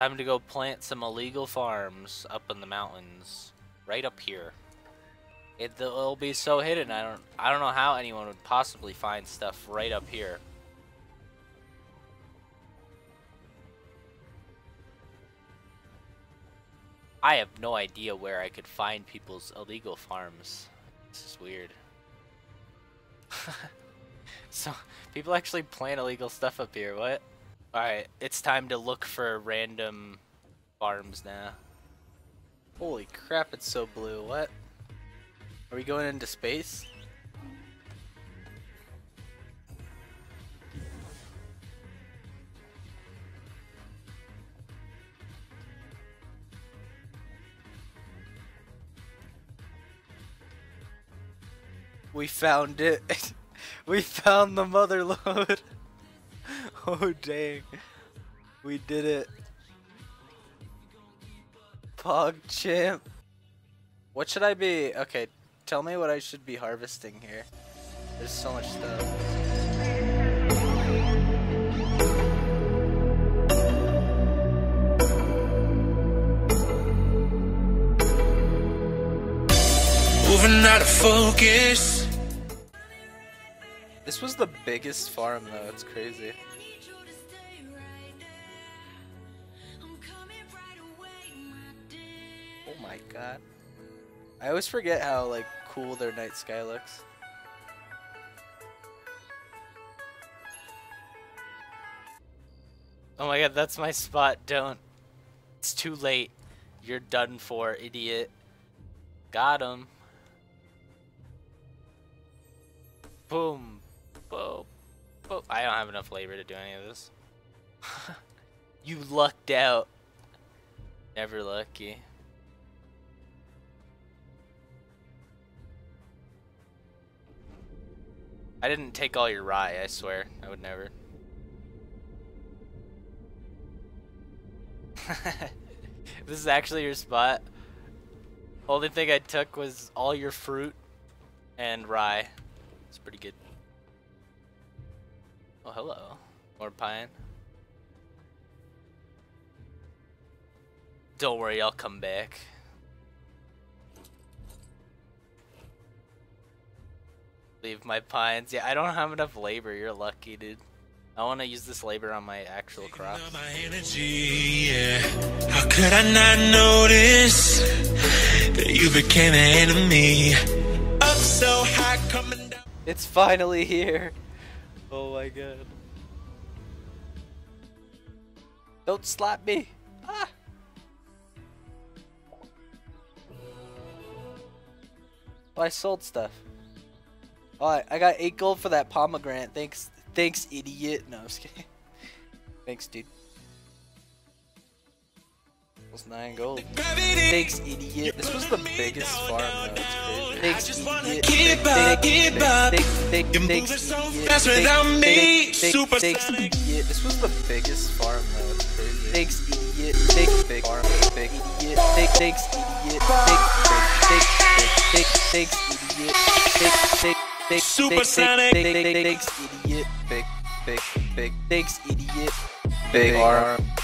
Time to go plant some illegal farms up in the mountains, right up here. It'll be so hidden. I don't know how anyone would possibly find stuff right up here. I have no idea where I could find people's illegal farms. This is weird. So, people actually plant illegal stuff up here, what? Alright, it's time to look for random farms now. Holy crap, it's so blue, what? Are we going into space? We found it. We found the mother lode. Oh dang. We did it. PogChamp. What should I be? Okay, tell me what I should be harvesting here. There's so much stuff. Moving out of focus. This was the biggest farm though, it's crazy. Oh my god. I always forget how like cool their night sky looks. Oh my god, that's my spot, don't. It's too late. You're done for, idiot. Got him. Boom, boom, boom. I don't have enough labor to do any of this. You lucked out. Never lucky. I didn't take all your rye, I swear. I would never. This is actually your spot. Only thing I took was all your fruit and rye. It's pretty good. Oh, hello. More pine. Don't worry, I'll come back. Leave my pines. Yeah, I don't have enough labor. You're lucky, dude. I want to use this labor on my actual crop. My energy, yeah. How could I not notice that you became an enemy? Up so high coming down. It's finally here. Oh my god. Don't slap me. Ah. Oh, I sold stuff. Oh, I got 8 gold for that pomegranate. Thanks, idiot. No, I'm just kidding. Thanks, dude. It was 9 gold. Thanks, idiot. This was the biggest farm though. It's crazy. Thanks, idiot. Thanks, idiot. This was the biggest farm though. It's crazy. Thanks, idiot. Big farm. Big idiot. Thanks, idiot. Thanks, idiot. Supersonic. Thanks, idiot. Big. Thanks, idiot. Big farm.